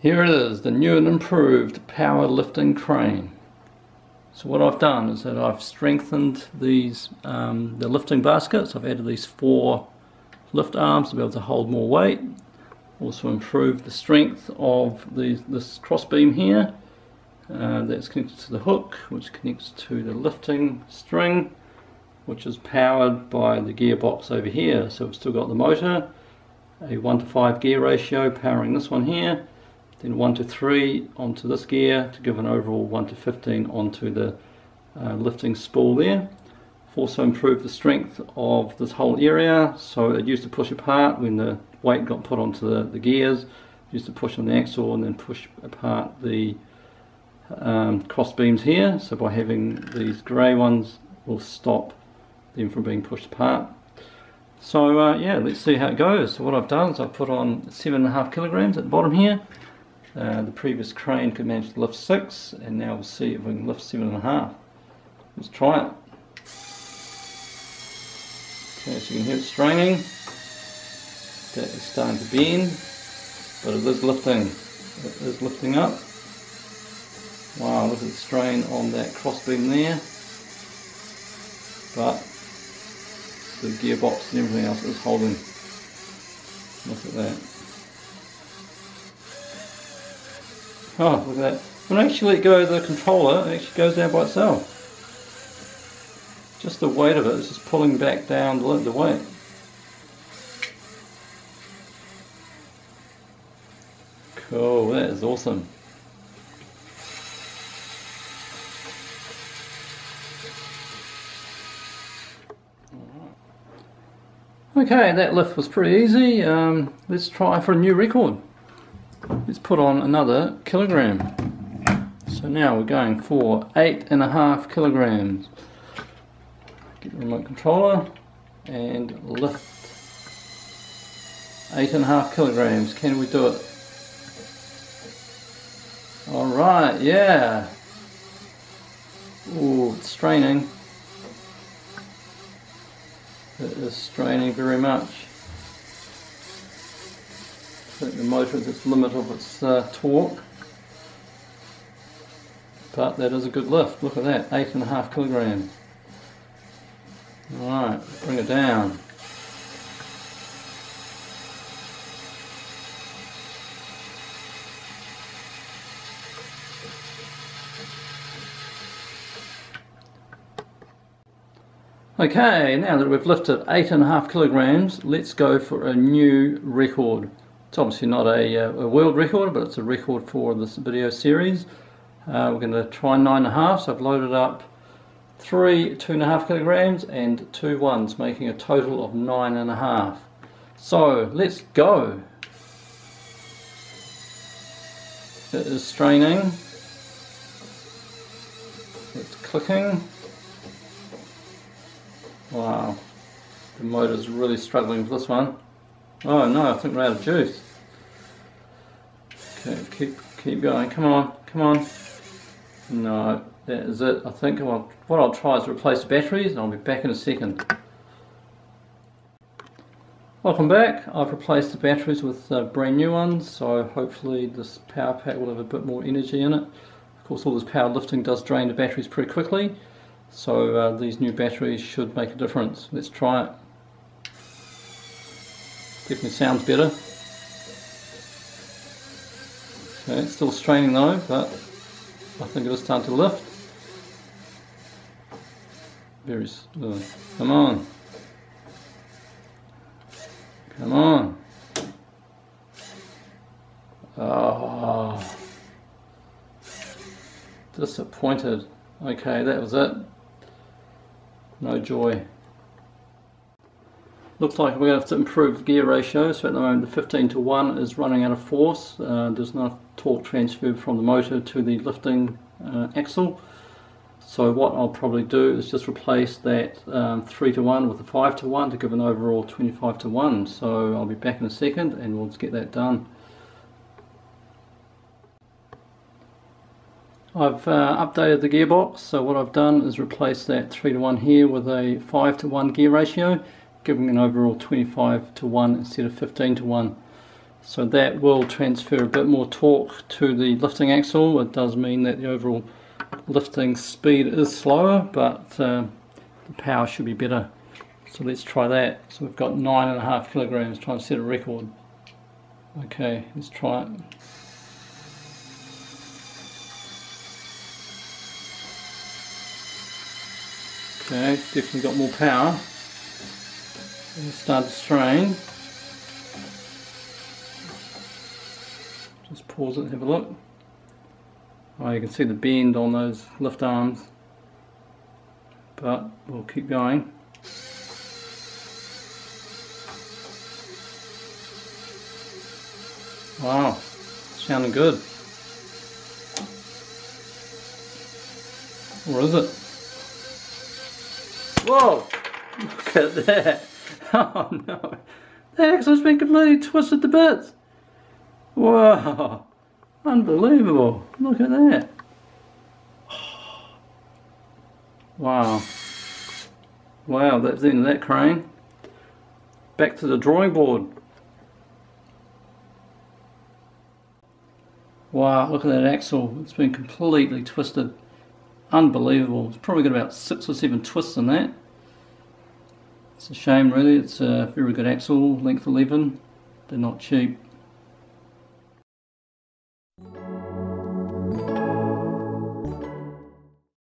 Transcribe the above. Here it is, the new and improved power lifting crane. So what I've done is that I've strengthened these the lifting baskets. I've added these 4 lift arms to be able to hold more weight. Also improved the strength of this cross beam here. That's connected to the hook, which connects to the lifting string, which is powered by the gearbox over here. So we've still got the motor, a 1-to-5 gear ratio powering this one here. Then 1-to-3 onto this gear to give an overall 1-to-15 onto the lifting spool there. I've also improved the strength of this whole area, so it used to push apart when the weight got put onto the gears. It used to push on the axle and then push apart the cross beams here, so by having these grey ones will stop them from being pushed apart. So yeah, let's see how it goes. So what I've done is I've put on 7.5 kilograms at the bottom here. The previous crane could manage to lift 6, and now we'll see if we can lift 7.5. Let's try it. Okay, so you can hear it straining. That is starting to bend, but it is lifting. It is lifting up. Wow, look at the strain on that crossbeam there. But the gearbox and everything else is holding. Look at that. Oh, look at that. When I actually go to the controller, it actually goes down by itself. Just the weight of it is just pulling back down the weight. Cool, that is awesome. Okay, that lift was pretty easy. Let's try for a new record. Let's put on another kilogram. So now we're going for 8.5 kilograms. Get the remote controller and lift 8.5 kilograms. Can we do it? Alright, yeah. Ooh, it's straining. It is straining very much. I think the motor is its limit of its torque, but that is a good lift. Look at that, 8.5 kilograms. Alright, bring it down. Okay, now that we've lifted 8.5 kilograms, let's go for a new record. It's obviously not a world record, but it's a record for this video series. We're going to try 9.5, so I've loaded up 3 2.5 kilograms and 2 1s, making a total of 9.5. So let's go. It is straining. It's clicking. Wow, the motor's really struggling with this one. Oh no, I think we're out of juice. Okay, keep going. Come on, come on. No, that is it. I think what I'll try is replace the batteries, and I'll be back in a second. Welcome back. I've replaced the batteries with brand new ones, so hopefully this power pack will have a bit more energy in it. Of course, all this power lifting does drain the batteries pretty quickly, so these new batteries should make a difference. Let's try it. Definitely sounds better. Okay, it's still straining though, but I think it is starting to lift. Very slow. Come on. Come on. Oh. Disappointed. Okay, that was it. No joy. Looks like we're going to have to improve the gear ratio, so at the moment the 15-to-1 is running out of force. There's not enough torque transferred from the motor to the lifting axle. So what I'll probably do is just replace that 3-to-1 with a 5-to-1 to give an overall 25-to-1. So I'll be back in a second and we'll just get that done. I've updated the gearbox, so what I've done is replace that 3-to-1 here with a 5-to-1 gear ratio, giving an overall 25-to-1 instead of 15-to-1. So that will transfer a bit more torque to the lifting axle. It does mean that the overall lifting speed is slower, but the power should be better. So let's try that. So we've got 9.5 kilograms, trying to set a record. Okay, let's try it. Okay, it's definitely got more power. Let's start to strain. Just pause it and have a look. Oh, you can see the bend on those lift arms, but we'll keep going. Wow, sounding good. Or is it? Whoa! Look at that! Oh no! The axle's been completely twisted to bits! Wow! Unbelievable! Look at that! Wow! Wow, that's the end of that crane. Back to the drawing board. Wow, look at that axle. It's been completely twisted. Unbelievable. It's probably got about 6 or 7 twists in that. It's a shame really, it's a very good axle, length 11. They're not cheap.